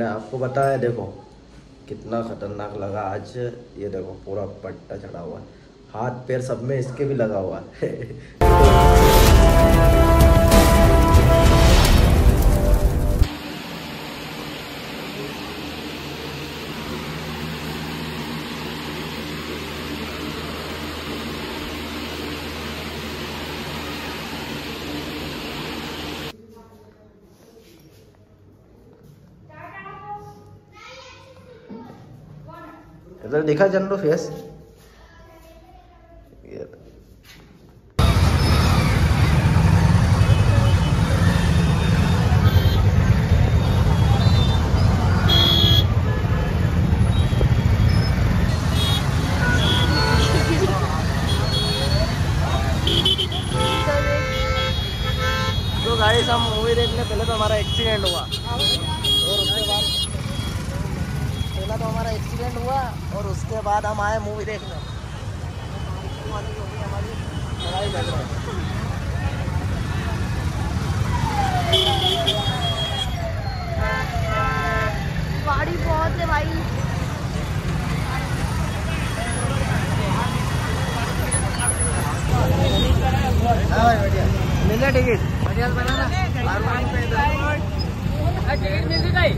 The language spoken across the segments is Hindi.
आपको पता है, देखो कितना खतरनाक लगा आज। ये देखो पूरा पट्टा चढ़ा हुआ है, हाथ पैर सब में इसके भी लगा हुआ है। इधर देखा जनरो फेस, तो गाइस हम मूवी देखने पहले तो हमारा एक्सीडेंट हुआ और उसके बाद तो हमारा एक्सीडेंट हुआ और उसके बाद हम आए मूवी देखने। हमारी लड़ाई लग रही है, गाड़ी बहुत है भाई। मिले टिकट बढ़िया बनाना, टिकट मिल गई,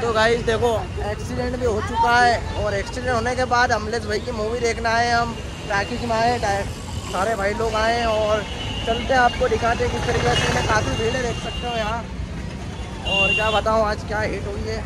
तो गाइस देखो एक्सीडेंट भी हो चुका है और एक्सीडेंट होने के बाद अमलेश भाई की मूवी देखना है। हम ट्रैफिक में आए, सारे भाई लोग आए और चलते आपको दिखाते किस तरीके से। मैं काफ़ी भीड़ देख सकते हो यहाँ और क्या बताऊँ आज क्या हिट हुई है।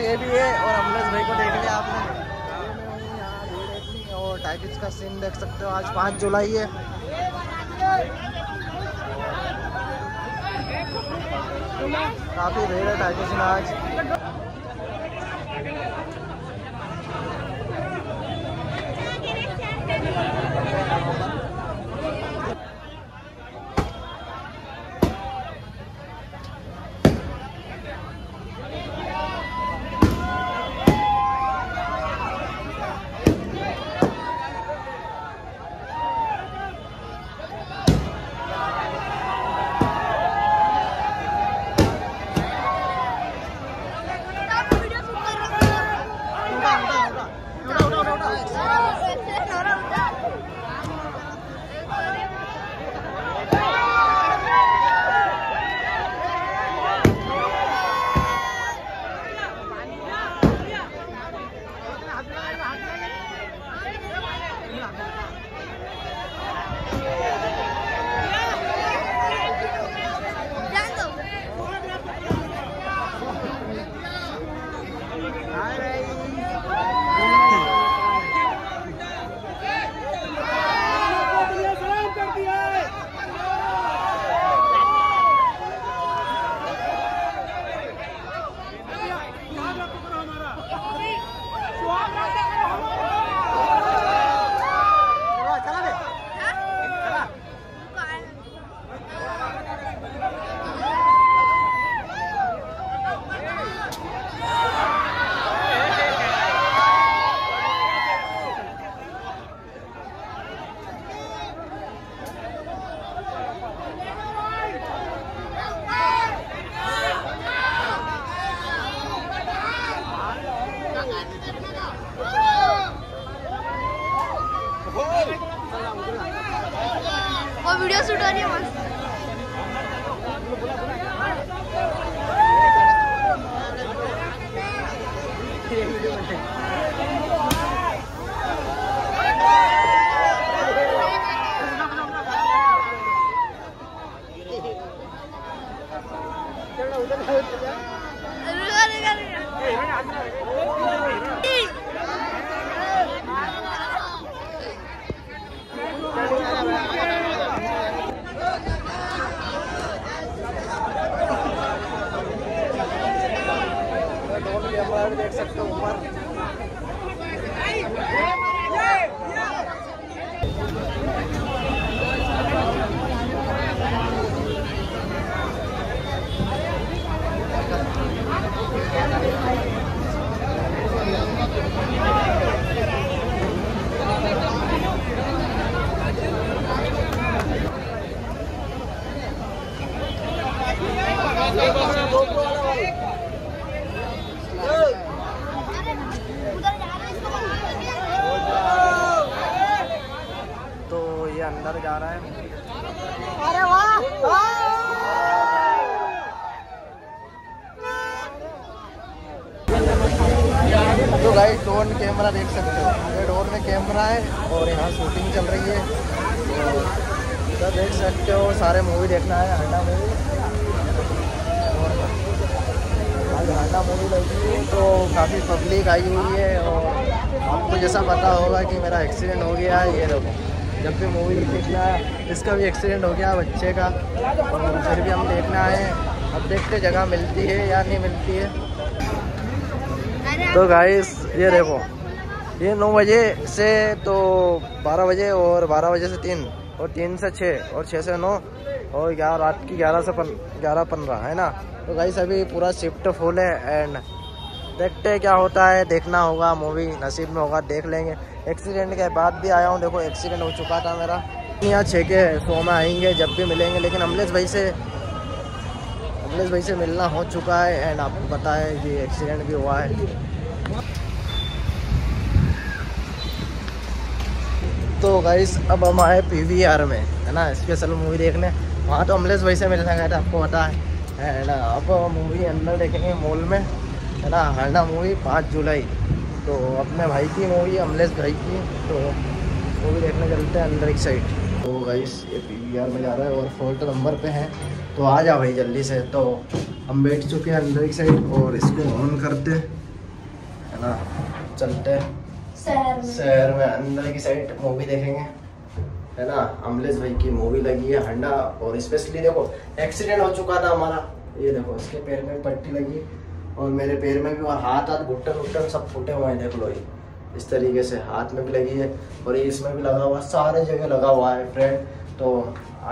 ये भी है और अमलेश भाई को देख लिया आपने। और टाइपिस का सीन देख सकते हो, आज 5 जुलाई है। काफी भीड़ है टाइपिस में आज। देख सकते हो ऊपर अंदर जा रहा है। अरे वाह तो गाइस ड्रोन कैमरा देख सकते हो, ये ड्रोन में कैमरा है और यहाँ शूटिंग चल रही है। तो देख सकते हो सारे मूवी देखना है, हंडा मूवी आज हंडा मूवी लगी है तो काफ़ी पब्लिक आई हुई है। और आपको जैसा पता होगा कि मेरा एक्सीडेंट हो गया है, ये देखो जब भी मूवी देखना है, इसका भी एक्सीडेंट हो गया बच्चे का और फिर भी हम देखना है। अब देखते जगह मिलती है या नहीं मिलती है। तो गाइस ये देखो ये 9 बजे से तो 12 बजे और 12 बजे से 3 और 3 से 6 और 6 से 9 और 11 रात की 11 से 11:15 है ना। तो गाइस अभी पूरा शिफ्ट फुल है एंड देखते क्या होता है, देखना होगा मूवी, नसीब में होगा देख लेंगे। एक्सीडेंट के बाद भी आया हूँ, देखो एक्सीडेंट हो चुका था मेरा। यहाँ छेके शो में आएंगे जब भी मिलेंगे, लेकिन अमलेश भाई से मिलना हो चुका है एंड आपको पता है कि एक्सीडेंट भी हुआ है। तो गाइस अब हम आए पीवीआर में, है ना, स्पेशल मूवी देखने। वहाँ तो अमलेश भाई से मिलना गया था, आपको पता है एंड अब मूवी अंदर देखेंगे मॉल में, है ना, हांडा मूवी 5 जुलाई। तो अपने भाई की मूवी, अमलेश भाई की, तो वो भी देखने चलते हैं अंदर एक साइड। तो गाइस ये पीवीआर में जा रहा है और 4 नंबर पे हैं, तो आ जा भाई जल्दी से। तो हम बैठ चुके हैं अंदर एक साइड और इसको ऑन करते, है ना, चलते शहर में अंदर की साइड मूवी देखेंगे, है ना। अमलेश भाई की मूवी लगी है हंडा और स्पेशली देखो एक्सीडेंट हो चुका था हमारा, ये देखो इसके पैर में पट्टी लगी और मेरे पैर में भी, और हाथ घुटन सब फूटे हुए हैं, देख लो ये इस तरीके से हाथ में भी लगी है और ये इसमें भी लगा हुआ, सारे जगह लगा हुआ है फ्रेंड। तो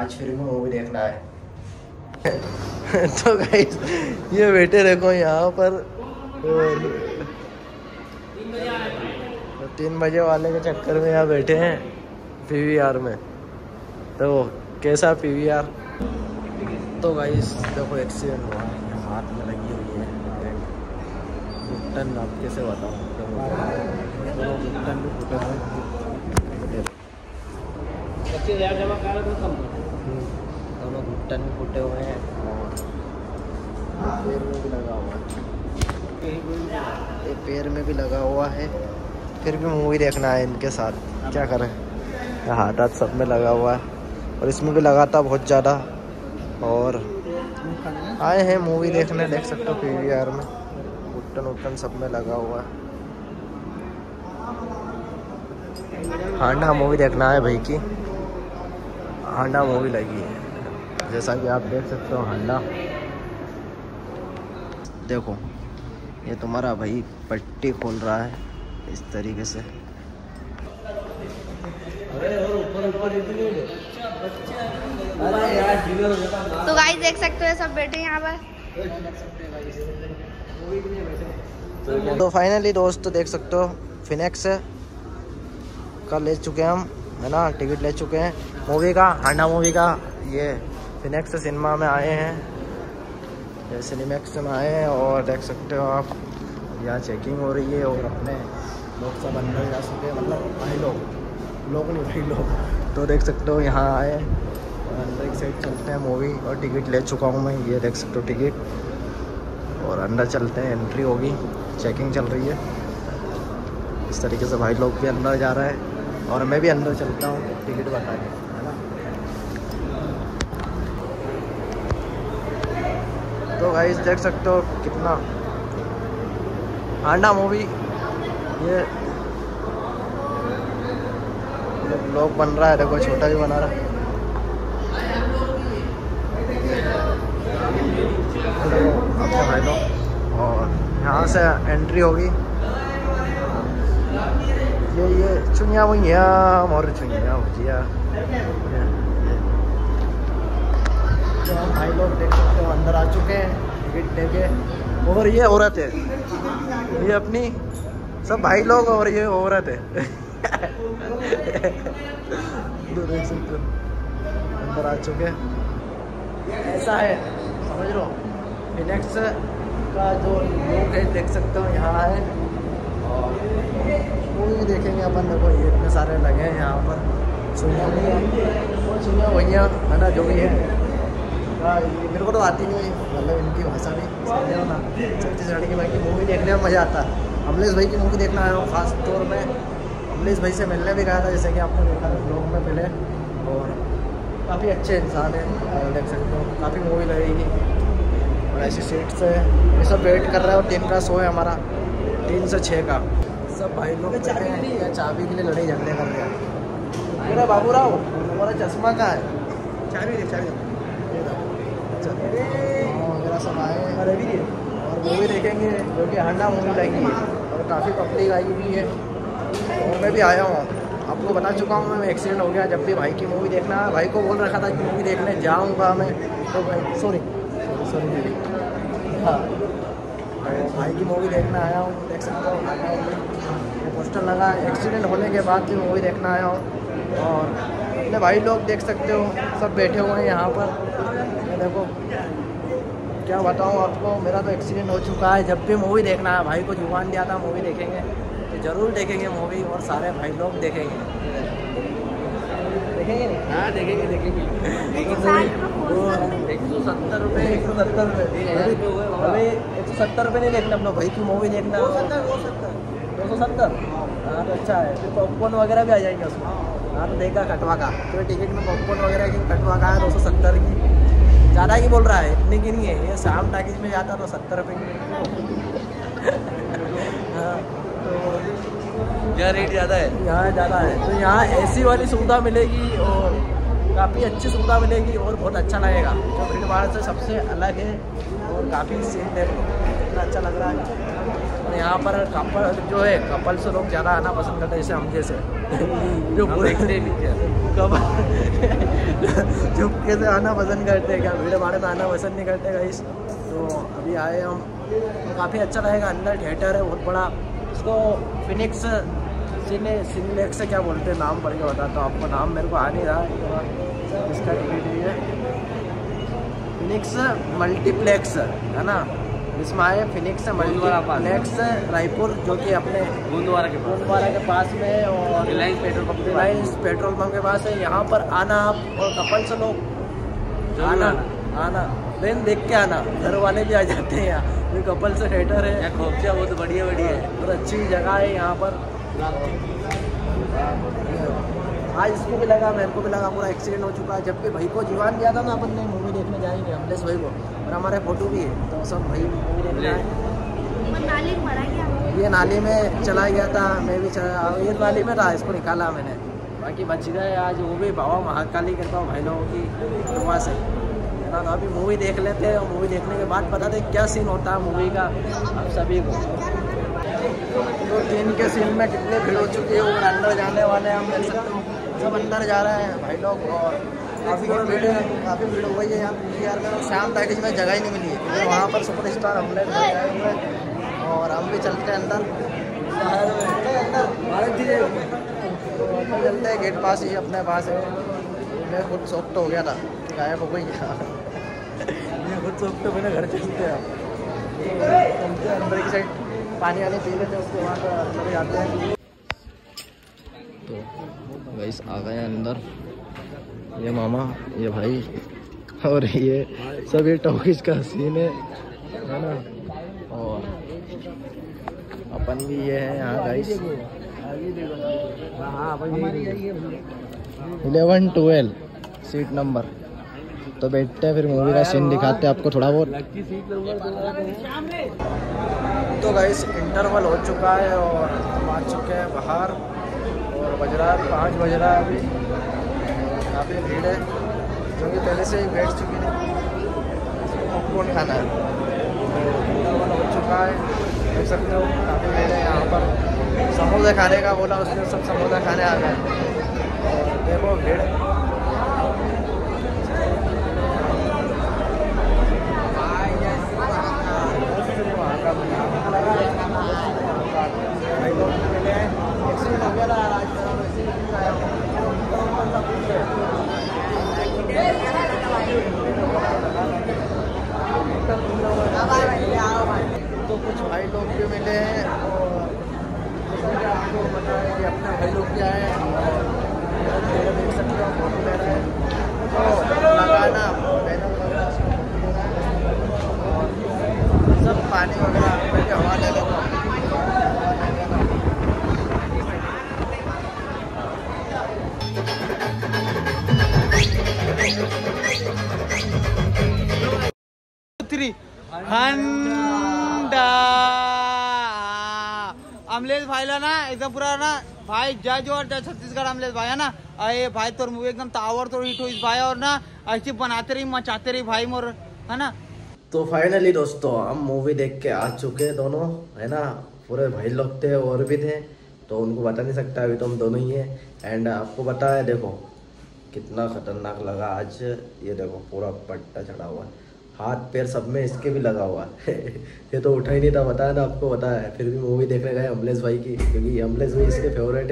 आज फिर भी मूवी देखना है। तो गाइस ये बेटे देखो यहाँ पर 3 बजे वाले के चक्कर में यहाँ बैठे हैं पीवीआर में। तो कैसा पीवीआर। तो गाइस देखो एक्सीडेंट हुआ है, हाथ में लगी हुई है घुटन, आप कैसे बताऊँ, घुटन भी फूटे हुए हैं और पैर में भी लगा हुआ है, फिर भी मूवी देखना है इनके साथ, क्या करें। हाथ हाथ सब में लगा हुआ है और इसमें भी लगा था बहुत ज़्यादा और आए हैं मूवी देखने, देख सकते हो पीवीआर में घुटन सब में लगा हुआ है। हांडा मूवी देखना है भाई की, हांडा मूवी लगी है जैसा कि आप देख सकते हो। हांडा देखो ये तुम्हारा भाई पट्टी खोल रहा है इस तरीके से। तो गाइस देख सकते हो सब बैठे यहाँ पर। तो फाइनली दोस्त देख सकते हो फिनिक्स का ले चुके हैं हम, है ना, टिकट ले चुके हैं मूवी का, हांडा मूवी का। ये फिनिक्स सिनेमा में आए हैं, ये सिनेमैक्स में आए हैं और देख सकते हो आप यहाँ चेकिंग हो रही है और अपने लोग सब अंदर जा चुके हैं, मतलब भाई लोग नहीं, भाई लोग। तो देख सकते हो यहाँ आए अंदर एक साइड चलते हैं मूवी, और टिकट ले चुका हूँ मैं, ये देख सकते हो टिकट, और अंदर चलते हैं, एंट्री होगी, चेकिंग चल रही है। इस तरीके से भाई लोग भी अंदर जा रहे हैं और मैं भी अंदर चलता हूँ टिकट बता के, है ना। तो गाइस देख सकते हो कितना हांडा मूवी ये लोग बन रहा है। देखो छोटा भी बना रहा है। और यहाँ से एंट्री होगी ये चुनिया भुइया मोर चुनिया भुजिया। तो हम भाई लोग देख सकते हो अंदर आ चुके हैं टिकट लेके। और ये औरत है, ये अपनी सब भाई लोग और ये औरत है। देख सकते हो अंदर आ चुके हैं। ऐसा है समझ लो फिनिक्स का जो लोग है देख सकते हो यहाँ है। और मूवी देखेंगे अपन। देखो ये इतने सारे लगे हैं यहाँ पर सुनिया भैया है ना जो भी है। मेरे को तो आती नहीं मतलब इनकी भाषा भी समझ ना चलती चढ़ी की। बाकी मूवी देखने में मज़ा आता है। अमलेश भाई की मूवी देखना आया हूँ खास तौर में। अमलेश भाई से मिलने भी गया था जैसे कि आपने देखा था ब्लॉग में पहले। और काफ़ी अच्छे इंसान हैं देख सकते हो। काफ़ी मूवी लगेगी। और ऐसी सीट्स है ये सब वेट कर रहा है। और 3 का शो है हमारा 3 से 6 का। सब भाई लोग चाबी के लिए लड़ाई झगड़े कर रहे हैं। मेरा बाबू राव हमारा चश्मा कहाँ है? चाबी वगैरह सब आए हैं। और मूवी देखेंगे जो कि हंडा मूवी लगी है। और काफ़ी पब्लिक आई हुई है। और मैं भी आया हूँ आपको बता चुका हूँ मैं एक्सीडेंट हो गया। जब भी भाई की मूवी देखना है भाई को बोल रखा था कि मूवी देखने जाऊँगा मैं। तो भाई सॉरी हाँ भाई की मूवी देखना आया हूँ। देख सकता हूँ हंडा मूवी पोस्टर लगा। एक्सीडेंट होने के बाद की मूवी देखना आया हूँ। और अपने भाई लोग देख सकते हो सब बैठे हुए हैं यहाँ पर। देखो क्या बताऊँ आपको, मेरा तो एक्सीडेंट हो चुका है। जब भी मूवी देखना है भाई को जुबान दिया था मूवी देखेंगे तो ज़रूर देखेंगे मूवी। और सारे भाई लोग देखेंगे हाँ देखेंगे। 170 रुपये 170 रुपये अभी 170 रुपये नहीं देखना। अपना भाई की मूवी देखना 270 हाँ तो अच्छा है। फिर पॉपकॉर्न वगैरह भी आ जाएंगे उसमें। हाँ तो देखा कटवा का फिर टिकट में पॉपकॉर्न वगैरह की कटवा का है 270 की। ज़्यादा ही बोल रहा है इतने की नहीं है। ये शाम टाकिज में जाता तो 70 रुपये की। तो यहाँ रेट ज़्यादा है तो यहाँ एसी वाली सुविधा मिलेगी। और काफ़ी अच्छी सुविधा मिलेगी। और बहुत अच्छा लगेगा जो भीड़ भाड़ से सबसे अलग है। और काफ़ी सीट है इतना अच्छा लग रहा है। और यहाँ पर कपल जो है कपल से लोग ज़्यादा आना पसंद करते हैं जैसे हम जैसे जो बोले झुपके से आना पसंद करते हैं क्या भीड़ भाड़ में आना पसंद नहीं करते गाइस। तो अभी आए हम तो काफ़ी अच्छा रहेगा। अंदर थिएटर है बहुत बड़ा। इसको फिनिक्स सिनेमैक्स से क्या बोलते हैं नाम पढ़ के बताता हूँ आपको। नाम मेरे को आ नहीं रहा है इसका। टिकट ये फिनिक्स मल्टीप्लेक्स है ना। इसमें आए फिनिक्स मल्टीप्लेक्स रायपुर जो कि अपने गोंदवारा के पास में और रिलायंस पेट्रोल पंप के पास है। यहाँ पर आना आप और कपल से लोग आना देन देख के आना। घर वाले भी आ जाते हैं यहाँ। ये कपल से थिएटर है। खोपचा बहुत बढ़िया है। बहुत अच्छी जगह है यहाँ पर। आज इसको भी लगा मेरे को भी लगा पूरा एक्सीडेंट हो चुका है। जब भी भाई को जीवान दिया था ना अपन ने मूवी देखने जाएंगे अमलेश भाई को। और हमारे फोटो भी है तो सब भाई मूवी देखने आए। ये नाली में चला गया था मैं भी चला। ये नाली में था इसको निकाला मैंने। बाकी बच गए आज वो भी। बाबा महाकाली कृपा भाई लोगों की कृपा से है ना। अभी मूवी देख लेते हैं और मूवी देखने के बाद पता था क्या सीन होता है मूवी का आप सभी को। तो 3 के सीन में कितने भीड़ हो चुकी है। और अंदर जाने वाले हम सब अंदर जा रहे हैं भाई लोग। और काफ़ी भीड़ हो गई है यहाँ पीवीआर में। शाम तक इसमें जगह ही नहीं मिली है। तो वहाँ पर सुपरस्टार अमलेश भाई आए हुए हैं। और हम भी चलते हैं अंदर चलते हैं। गेट पास ही अपने पास है। मैं खुद शॉक तो हो गया था गायब हो गई मैं खुद शॉक तो मेरे घर चलते हैं। अंदर की साइड पानी वाले पी लेते हैं उसके बाद अंदर जाते हैं। तो गाइस आ गए अंदर। ये मामा ये भाई और ये सब ये टॉकीज का सीन है ना। और अपन भी ये है यहाँ गाइस 11-12 सीट नंबर तो बैठते हैं, फिर मूवी का सीन दिखाते हैं आपको थोड़ा बहुत। तो गाइस इंटरवल हो चुका है और हम आ चुके हैं बाहर और बज रहा है 5 बज रहा है अभी। काफ़ी भीड़ है जो कि पहले से ही बैठ चुकी है। पॉपकॉर्न खाना है। इंटरवल हो चुका है, देख सकते हो काफ़ी भीड़ है यहाँ पर। समोसा खाने का बोला उसने, सब समोसा खाने आ गए। देखो भीड़ हंडा अमलेश भाईला ना एकदम पूरा ना भाई जय जोहर जय छत्तीसगढ़ अमलेश भाई है ना। अरे भाई तोर मूवी एकदम तावर तोर हिट हो इस भाई, और ना ऐसी बनाते रही मचाते रही भाई मोर है ना। तो फाइनली दोस्तों हम मूवी देख के आ चुके हैं दोनों है ना। पूरे भाई लोग थे और भी थे तो उनको बता नहीं सकता, अभी तो हम दोनों ही है। एंड आपको पता है देखो कितना खतरनाक लगा आज। ये देखो पूरा पट्टा चढ़ा हुआ है, हाथ पैर सब में इसके भी लगा हुआ है। ये तो उठा ही नहीं था, बताया ना आपको, बताया है। फिर भी मूवी देखने गए अमलेश भाई की, क्योंकि अमलेश भाई इसके फेवरेट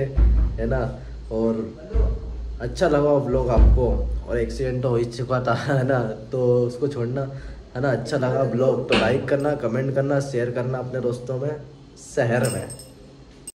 है ना। और अच्छा लगा व्लॉग आपको, और एक्सीडेंट तो हो ही चुका था है ना, तो उसको छोड़ना है ना। अच्छा लगा व्लॉग तो लाइक करना, कमेंट करना, शेयर करना अपने दोस्तों में, शहर में।